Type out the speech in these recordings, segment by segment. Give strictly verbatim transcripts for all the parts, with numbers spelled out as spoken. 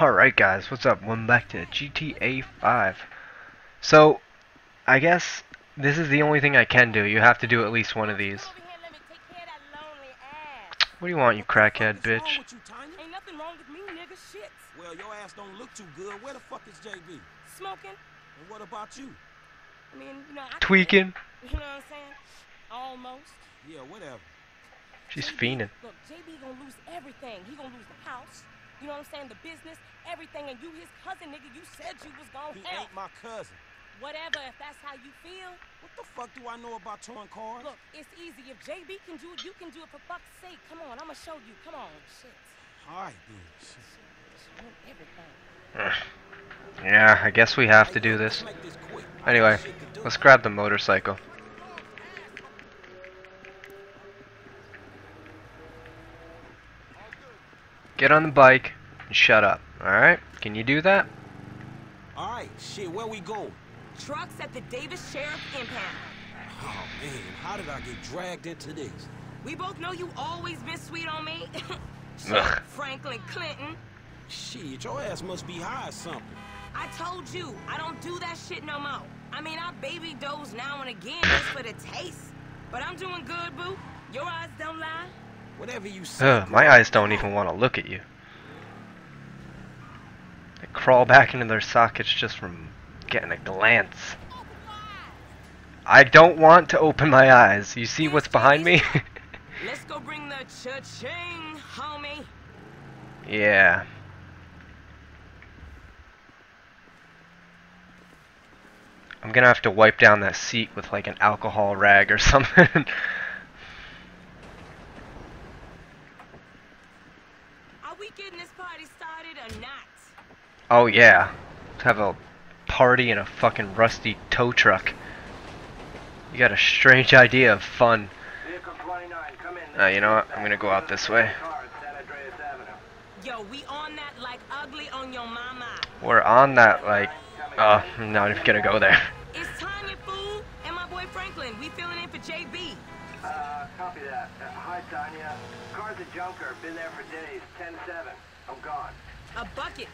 Alright guys, what's up? Welcome back to G T A five. So, I guess this is the only thing I can do. You have to do at least one of these. What do you want, you crackhead bitch? Ain't nothing wrong with me, nigga, shit. Well, your ass don't look too good. Where the fuck is J B? Smoking. And what about you? I mean, you know, I tweaking. You know what I'm saying? Almost. Yeah, whatever. She's fiending. Look, J B gonna lose everything. He gonna lose the house. You know what I'm saying? The business, everything, and you his cousin, nigga. You said you was gonna help. He ain't my cousin. Whatever, if that's how you feel. What the fuck do I know about towing cars? Look, it's easy. If J B can do it, you can do it, for fuck's sake. Come on, I'ma show you. Come on, shit. All right, dude. Shit. She wants everything. Yeah, I guess we have to do this. Anyway, let's grab the motorcycle. Get on the bike and shut up. All right? Can you do that? All right. Shit, where we go? Trucks at the Davis Sheriff Impound. Oh man, how did I get dragged into this? We both know you always been sweet on me. Shit, Franklin Clinton. Shit, your ass must be high or something. I told you, I don't do that shit no more. I mean, I baby doze now and again just for the taste. But I'm doing good, boo. Your eyes don't lie. Whatever you say. Ugh, my eyes don't even want to look at you. They crawl back into their sockets just from getting a glance. I don't want to open my eyes. You see what's behind me? Let's go bring the cha-ching, homie. Yeah. I'm gonna have to wipe down that seat with like an alcohol rag or something. Oh yeah, let's have a party in a fucking rusty tow truck. You got a strange idea of fun. Uh, you know what? I'm gonna go out this way. Yo, we on that like ugly on your mama. We're on that like. Uh, I'm not even gonna go there. It's Tonya, fool, and my boy Franklin. We filling in for J B. Uh, copy that. Uh, hi Tonya. Car's a junker. Been there for days. Ten seven. I'm gone. A bucket.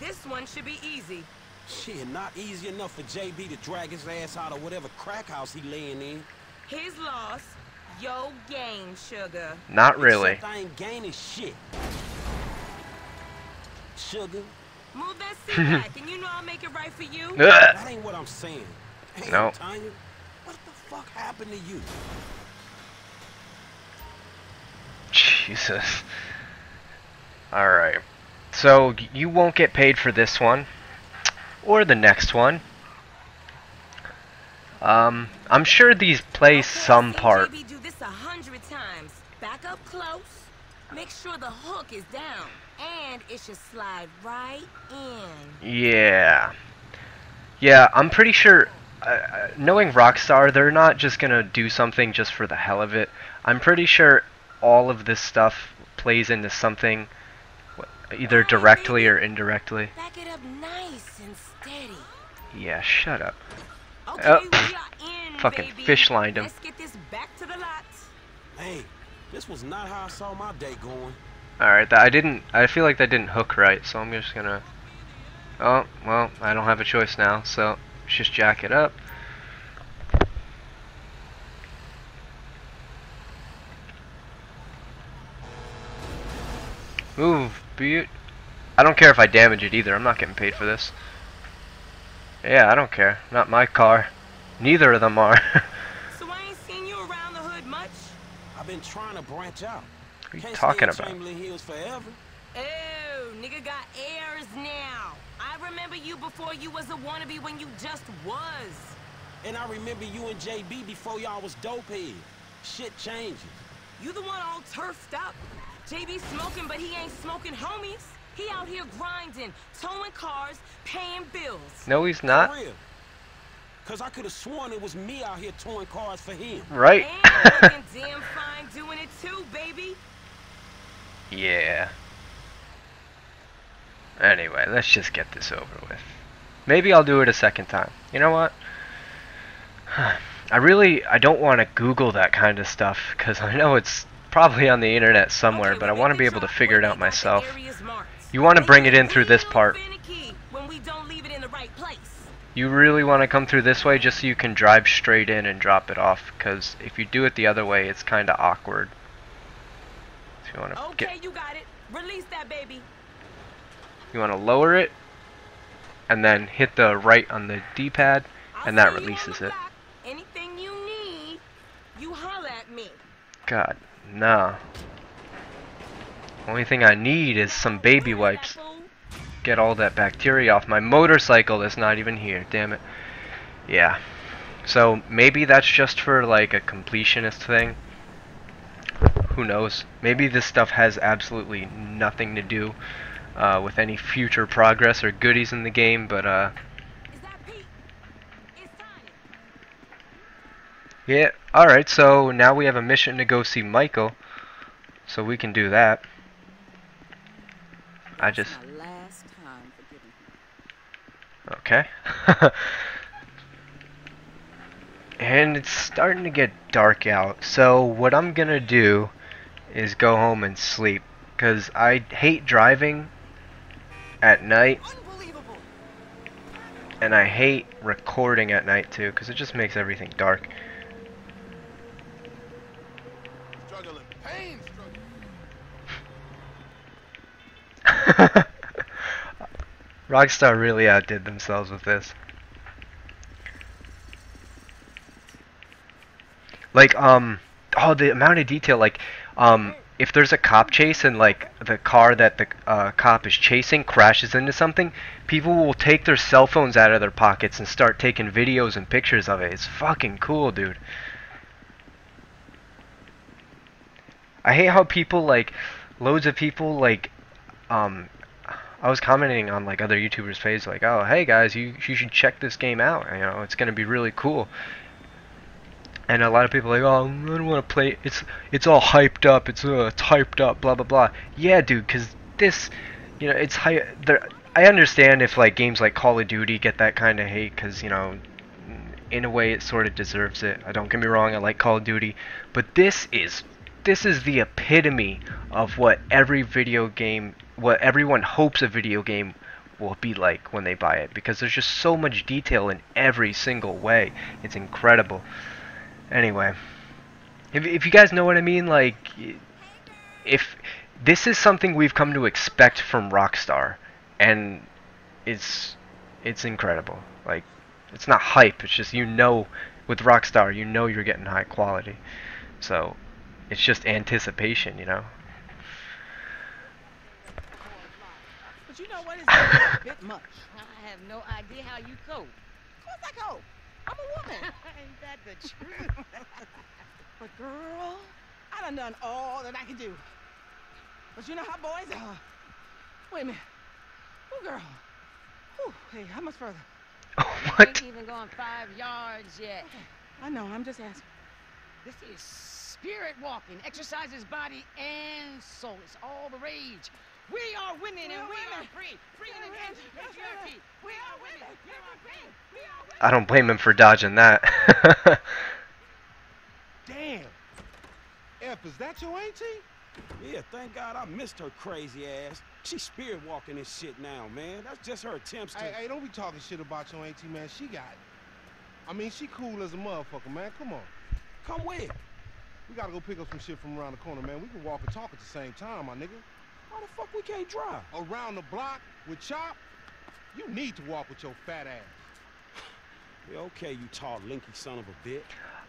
This one should be easy. Shit, not easy enough for J B to drag his ass out of whatever crack house he laying in. His loss, yo gain, sugar. Not really. Except I ain't gaining shit. Sugar. Move that seat back, and you know I'll make it right for you. That ain't what I'm saying. Hey, no. Tonya, what the fuck happened to you? Jesus. All right. So, you won't get paid for this one, or the next one. Um, I'm sure these play okay, some part. J B do this a hundred times. Back up close, make sure the hook is down, and it should slide right in. Yeah. Yeah, I'm pretty sure, uh, knowing Rockstar, they're not just gonna do something just for the hell of it. I'm pretty sure all of this stuff plays into something. Either directly or indirectly. Back it up nice and steady. Yeah, shut up. Okay, oh, we are in, fucking baby. Fish lined him. Let's get this back to the lot. Hey, this was not how I saw my day going. Alright, that I didn't I feel like that didn't hook right, so I'm just gonna oh, well, I don't have a choice now, so let's just jack it up. Move. I don't care if I damage it either. I'm not getting paid for this. Yeah, I don't care. Not my car. Neither of them are. So I ain't seen you around the hood much. I've been trying to branch out. What are you Can't talking about? Chamberlain Hills forever. Oh, nigga got airs now. I remember you before you was a wannabe when you just was. And I remember you and J B before y'all was dopehead. Shit changes. You the one all turfed up. J B smoking, but he ain't smoking homies. He out here grinding, towing cars, paying bills. No, he's not. Because I could have sworn it was me out here towing cars for him. Right. And looking damn fine doing it too, baby. Yeah. Anyway, let's just get this over with. Maybe I'll do it a second time. You know what? I really, I don't want to Google that kind of stuff because I know it's probably on the internet somewhere, okay, but I want to be able to figure it out myself. You want to bring it in through this part. You really want to come through this way just so you can drive straight in and drop it off, because if you do it the other way, it's kind of awkward. So you want to okay, get... you got it. Release that baby. You want to lower it, and then hit the right on the D-pad, and that releases it. Anything you need, you holler at me. God, nah. Only thing I need is some baby wipes. Get all that bacteria off my motorcycle that's not even here, damn it. Yeah, so maybe that's just for like a completionist thing, who knows. Maybe this stuff has absolutely nothing to do uh, with any future progress or goodies in the game, but uh yeah. Alright, so now we have a mission to go see Michael, so we can do that. I just okay. And it's starting to get dark out, so what I'm gonna do is go home and sleep, because I hate driving at night, and I hate recording at night too, because it just makes everything dark. Struggling. Pain, struggling. Rockstar really outdid themselves with this. Like, um, oh, the amount of detail, like, um, if there's a cop chase and, like, the car that the uh, cop is chasing crashes into something, people will take their cell phones out of their pockets and start taking videos and pictures of it. It's fucking cool, dude. I hate how people, like, loads of people, like, um... I was commenting on like other YouTubers' page, like, oh, hey guys, you you should check this game out. You know, it's gonna be really cool. And a lot of people are like, oh, I don't want to play. It's it's all hyped up. It's uh, it's hyped up. Blah blah blah. Yeah, dude, because this, you know, it's high. There, I understand if like games like Call of Duty get that kind of hate, because you know, in a way, it sort of deserves it. I don't get me wrong. I like Call of Duty, but this is this is the epitome of what every video game. What everyone hopes a video game will be like when they buy it, because there's just so much detail in every single way. It's incredible. Anyway, if, if you guys know what I mean, like, if this is something we've come to expect from Rockstar, and it's it's incredible. Like, it's not hype, it's just, you know, with Rockstar, you know you're getting high quality, so it's just anticipation, you know. But you know what, it's a bit much. I have no idea how you cope. Of course I cope. I'm a woman. Ain't that the truth? But girl, I done done all that I could do. But you know how boys are. Wait a minute. Oh, girl. Whew, hey, how much further? Oh, what? I ain't even gone five yards yet. I know, I'm just asking. This is spirit walking. Exercises body and soul. It's all the rage. We are women and we are free. Free in the engine patriarchy. We are women. We are free. We are women. I don't blame him for dodging that. Damn. F, is that your auntie? Yeah, thank God I missed her crazy ass. She's spirit walking this shit now, man. That's just her attempts to. Hey, hey, don't be talking shit about your auntie, man. She got it. I mean, she cool as a motherfucker, man. Come on. Come with. We gotta go pick up some shit from around the corner, man. We can walk and talk at the same time, my nigga. Why the fuck we can't drive? Around the block with Chop? You need to walk with your fat ass. We're okay, you tall, linky son of a bitch.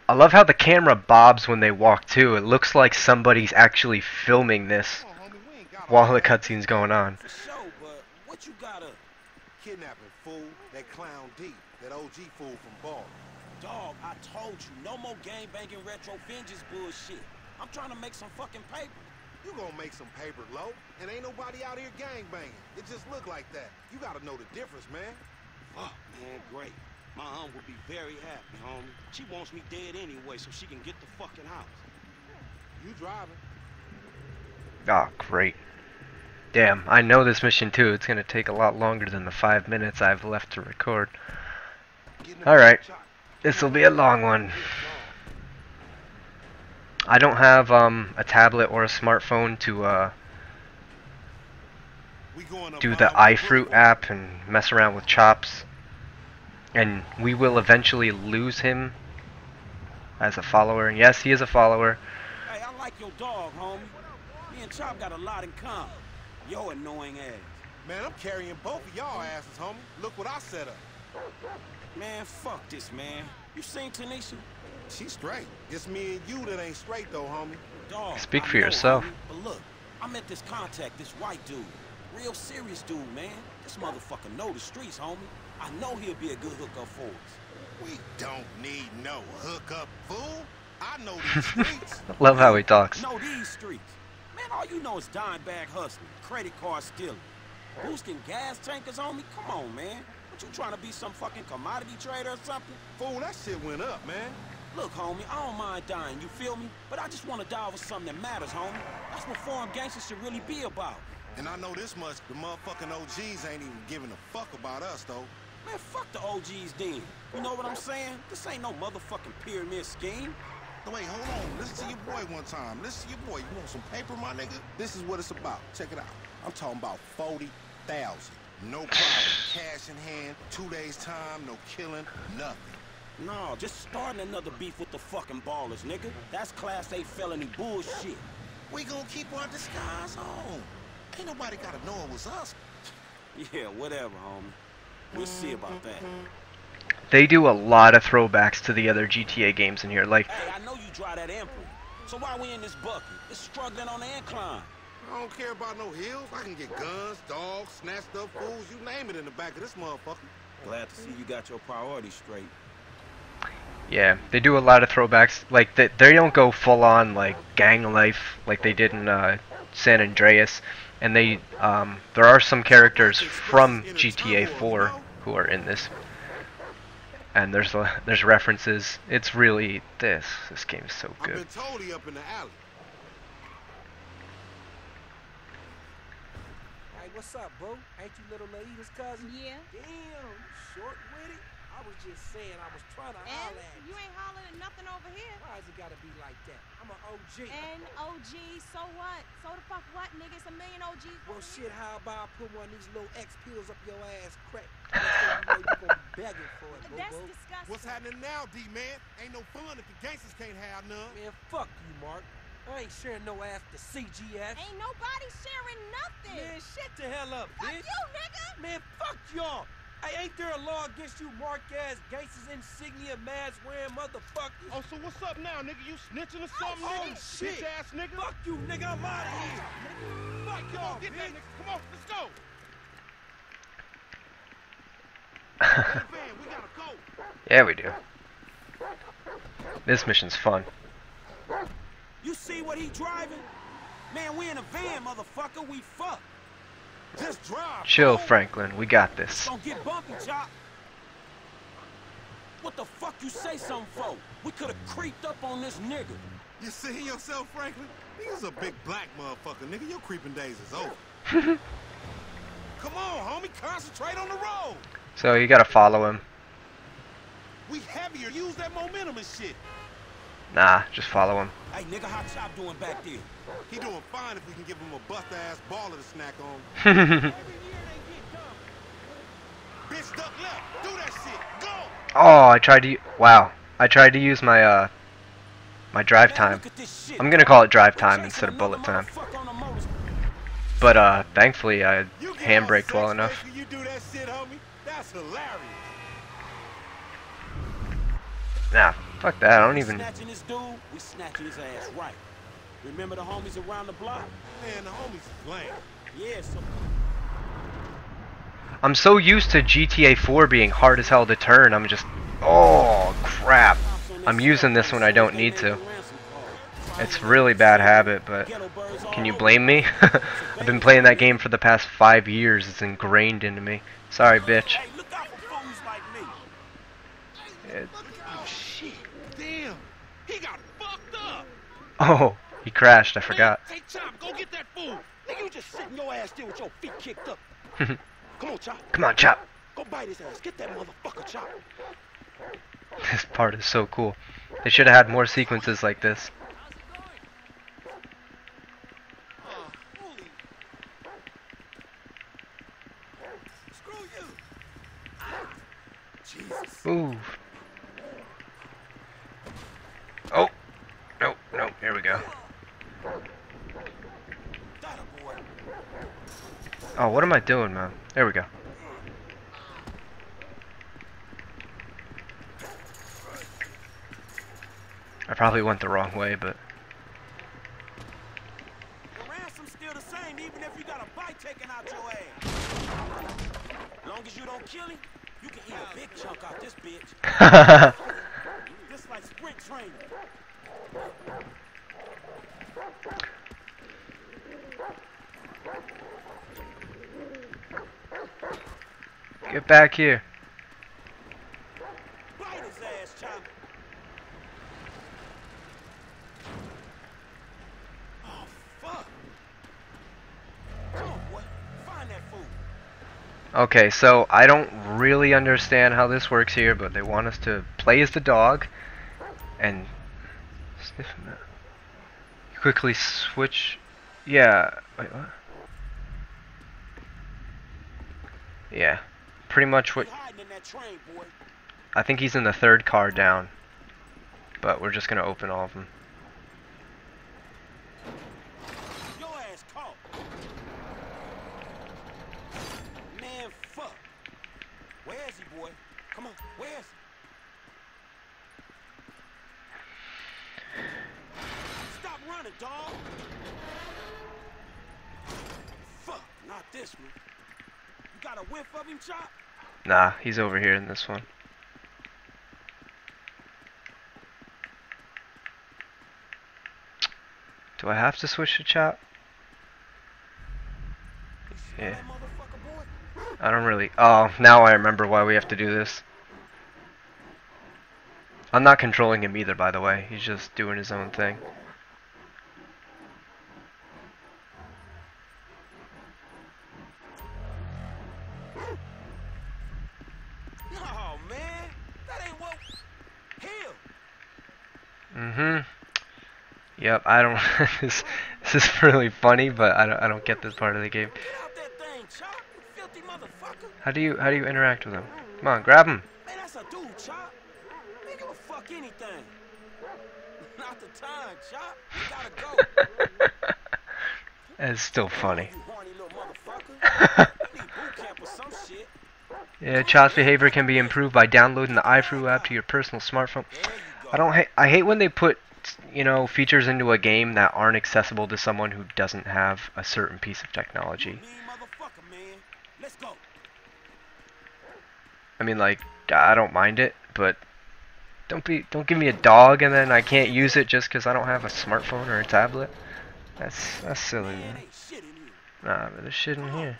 I love how the camera bobs when they walk, too. It looks like somebody's actually filming this on, while the cutscene's going on. For sure, but what you got up? Kidnapping, fool. That clown D. That O G fool from Ball. Dog, I told you, no more gangbanging retro vengeance bullshit. I'm trying to make some fucking paper. You gonna make some paper, low, and ain't nobody out here gangbanging. It just look like that. You gotta know the difference, man. Fuck, man, great. My aunt would be very happy, homie. She wants me dead anyway, so she can get the fucking house. You driving? Ah, oh, great. Damn, I know this mission too. It's gonna take a lot longer than the five minutes I've left to record. All right, this will be a long one. I don't have um, a tablet or a smartphone to uh, do the iFruit app and mess around with Chops, and we will eventually lose him as a follower. And yes, he is a follower. Hey, I like your dog, homie. Me and Chop got a lot in common. Yo, annoying ass. Man, I'm carrying both of y'all asses, homie. Look what I set up. Man, fuck this, man. You seen Tanisha? She's straight. It's me and you that ain't straight, though, homie. Dog, speak for know, yourself. Homie, but look, I met this contact, this white dude. Real serious dude, man. This motherfucker know the streets, homie. I know he'll be a good hookup for us. We don't need no hookup, fool. I know these streets. Love how he talks. Know these streets. Man, all you know is dime bag hustling, credit card stealing, boosting gas tankers, homie. Come on, man. What you trying to be, some fucking commodity trader or something? Fool, that shit went up, man. Look, homie, I don't mind dying, you feel me? But I just want to die over something that matters, homie. That's what foreign gangsters should really be about. And I know this much, the motherfucking O Gs ain't even giving a fuck about us, though. Man, fuck the O Gs then. You know what I'm saying? This ain't no motherfucking pyramid scheme. No, wait, hold on. Listen to your boy one time. Listen to your boy. You want some paper, my nigga? This is what it's about. Check it out. I'm talking about forty thousand. No problem. Cash in hand, two days' time, no killing, nothing. No, just starting another beef with the fucking ballers, nigga. That's class A felony bullshit. We gonna keep our disguise on. Ain't nobody gotta know it was us. Yeah, whatever, homie. We'll see about that. They do a lot of throwbacks to the other G T A games in here. Like, hey, I know you drive that ample, so why we in this bucket? It's struggling on the incline. I don't care about no hills. I can get guns, dogs, snatched up fools, you name it, in the back of this motherfucker. Glad to see you got your priorities straight. Yeah, they do a lot of throwbacks. Like, they, they don't go full-on, like, gang life like they did in uh, San Andreas. And they, um, there are some characters from G T A four who are in this. And there's uh, there's references. It's really this. This game is so good. I've been told he up in the alley. Hey, what's up, boo? Ain't you little Laida's cousin? Yeah. Damn, you short-witted. I was just saying I was trying to and holler at you. You ain't hollering at nothing over here. Why has it got to be like that? I'm an O G. An O G, so what? So the fuck what, nigga? It's a million O Gs. Well, shit, here. How about I put one of these little X pills up your ass crack? That's you know you gonna be begging for it, boo-boo. That's disgusting. What's happening now, D-man? Ain't no fun if the gangsters can't have none. Man, fuck you, Mark. I ain't sharing no ass to C G S. Ain't nobody sharing nothing. Man, shut the hell up, fuck bitch. Fuck you, nigga. Man, fuck y'all. Hey, ain't there a law against you mark-ass gangsters, insignia, mask-wearing motherfuckers? Oh, so what's up now, nigga? You snitching or something, oh, nigga? Oh, shit. Bitch-ass nigga. Fuck you, nigga. I'm out of here. Fuck y'all, get bitch. That, nigga. Come on, let's go. Hey, man, we gotta go. Yeah, we do. This mission's fun. You see what he driving? Man, we in a van, motherfucker. We fucked. Just drive. Chill, Franklin. We got this. Don't get bumpy, Chop. What the fuck you say something for? We could have creeped up on this nigga. You see yourself, Franklin? He's a big black motherfucker, nigga. Your creeping days is over. Come on, homie. Concentrate on the road. So you gotta follow him. We heavier. Use that momentum and shit. Nah, just follow him. Hey, nigga, how Chop doing back there? He doing fine if we can give him a bust-ass baller to snack on. Every year they get dumb. Bitch, duck left. Do that shit. Go. Oh, I tried to. Wow, I tried to use my uh, my drive time. I'm gonna call it drive time instead of bullet time. But uh, thankfully I handbraked well enough. You do that shit, homie. That's hilarious. Nah. Fuck that, I don't even... We snatching this dude, we snatching his ass right. Remember the homies around the block? Man, the homies lame. Yeah, so... I'm so used to G T A four being hard as hell to turn, I'm just... Oh, crap. I'm using this when I don't need to. It's really bad habit, but... Can you blame me? I've been playing that game for the past five years. It's ingrained into me. Sorry, bitch. It... He got fucked up. Oh, he crashed. I forgot. Hey, Chop, go get that fool. Nigga, you just sitting your ass there with your feet kicked up. Come on, Chop. Come on, Chop. Go bite his ass. Get that motherfucker, Chop. This part is so cool. They should have had more sequences like this. what am I doing, man? There we go. I probably went the wrong way, but the ransom's still the same, even if you got a bite taken out your ass. As long as you don't kill him, you can eat a big chunk out this bitch. Just like sprint training. Get back here. Bite his ass, child. Oh, fuck. Come on, boy. Find that fool. Okay, so I don't really understand how this works here, but they want us to play as the dog and sniff him out. Quickly switch. Yeah. Wait, what? Yeah. Pretty much what. I think he's in the third car down. But we're just going to open all of them. Man, fuck. Where is he, boy? Come on, where is he? Dog. Fuck, not this one. You got a whiff of him, Chop? Nah, he's over here in this one. Do I have to switch to Chop? Yeah. I don't really. Oh, now I remember why we have to do this. I'm not controlling him either, by the way. He's just doing his own thing. Yep, I don't. this, this is really funny, but I don't. I don't get this part of the game. How do you? How do you interact with him? Come on, grab him. Man, that's a dude, Chop. They give a fuck anything. Not the time, Chop. You gotta go. That's still funny. Yeah, Chop's behavior can be improved by downloading the iFruit app to your personal smartphone. I don't. Ha I hate when they put, you know, features into a game that aren't accessible to someone who doesn't have a certain piece of technology. I mean, like, I don't mind it, but don't be don't give me a dog and then I can't use it just because I don't have a smartphone or a tablet. That's that's silly, man. Nah, but there's shit in here.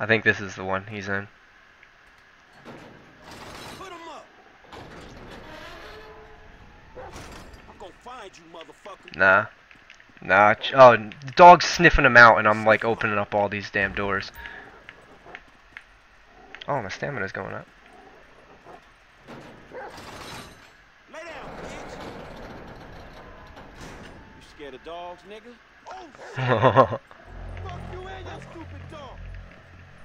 I think this is the one he's in. Nah. Nah. Oh, the dog's sniffing him out, and I'm like opening up all these damn doors. Oh, my stamina's going up. Lay down, bitch. You scared of dogs, nigga? Oh, fuck you and your stupid dog.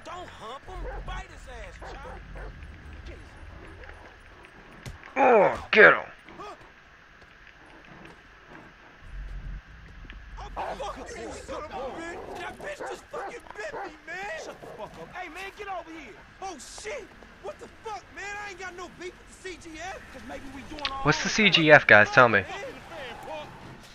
Don't hump him. Bite his ass, child. Oh, get him. That bitch just fucking bit me, man! Shut the fuck up. Hey, man, get over here! Oh, shit! What the fuck, man? I ain't got no beef with the C G F! Cause maybe we doing all what's the C G F, guys? Tell me.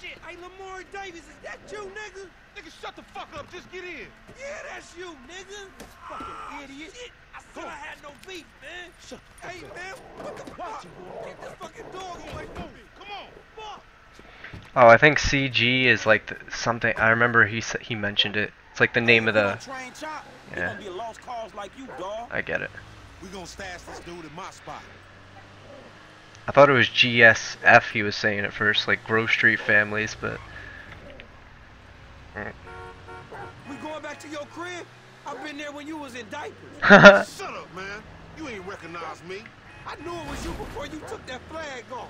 Shit! Hey, Lamar Davis, is that you, nigga? Nigga, shut the fuck up. Just get in. Yeah, that's you, nigga. Fucking idiot. Shit! I said I had no beef, man. Shut the fuck hey, up. Hey, man, what the fuck? Get this fucking dog away from me. Come on. Fuck! Oh, I think C G is like the, something. I remember he he mentioned it. It's like the name of the. Yeah. I get it. I thought it was G S F. He was saying at first, like Grove Street Families, but. Mm. We going back to your crib? I've been there when you was in diapers. Shut up, man! You ain't recognize me. I knew it was you before you took that flag off.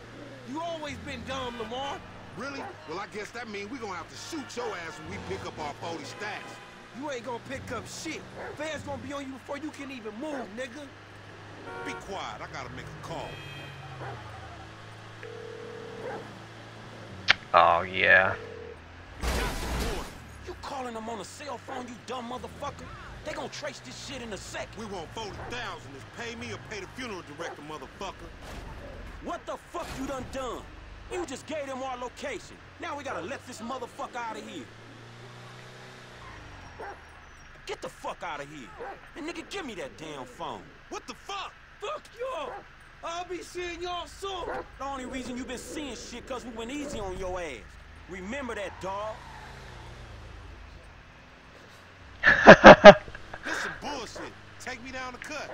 You always been dumb, Lamar. Really? Well, I guess that means we're gonna have to shoot your ass when we pick up our forty stacks. You ain't gonna pick up shit. Fans gonna be on you before you can even move, nigga. Be quiet. I gotta make a call. Oh, yeah. You calling them on a cell phone, you dumb motherfucker? They gonna trace this shit in a second. We want forty thousand dollars. It's pay me or pay the funeral director, motherfucker. What the fuck you done done? You just gave them our location. Now we gotta let this motherfucker out of here. Get the fuck out of here. And nigga, give me that damn phone. What the fuck? Fuck y'all! I'll be seeing y'all soon. The only reason you been seeing shit cause we went easy on your ass. Remember that, dog. This is bullshit. Take me down the cut.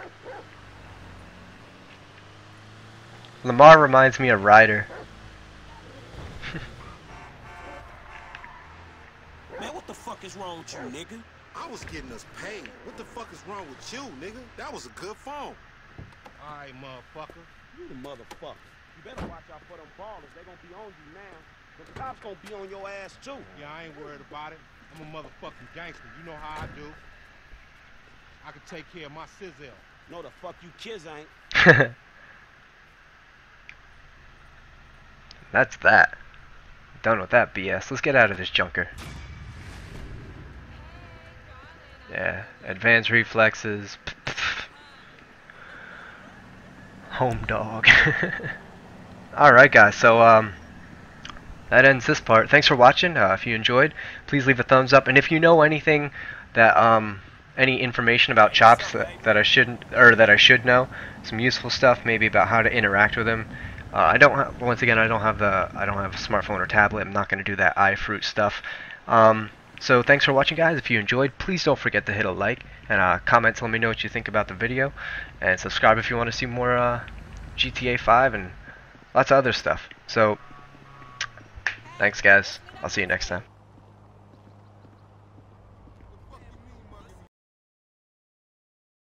Lamar reminds me of Ryder. Man, what the fuck is wrong with you, nigga? I was getting us paid. What the fuck is wrong with you, nigga? That was a good phone. Alright, motherfucker. You the motherfucker. You better watch out for them ballers. They gonna be on you now. But the cops gonna be on your ass, too. Yeah, I ain't worried about it. I'm a motherfucking gangster. You know how I do. I can take care of my sizzle. No, the fuck you kids ain't. That's that. Done with that B S. Let's get out of this junker. Yeah. Advanced reflexes. Pff, pff. Home dog. Alright guys, so um, that ends this part. Thanks for watching. Uh, if you enjoyed, please leave a thumbs up. And if you know anything that um, any information about Chops that, that I shouldn't, or that I should know, some useful stuff maybe about how to interact with him. Uh, I don't. Ha once again, I don't have the. I don't have a smartphone or tablet. I'm not going to do that iFruit stuff. Um, so thanks for watching, guys. If you enjoyed, please don't forget to hit a like and uh, comment to let me know what you think about the video, and subscribe if you want to see more uh, G T A five and lots of other stuff. So thanks, guys. I'll see you next time.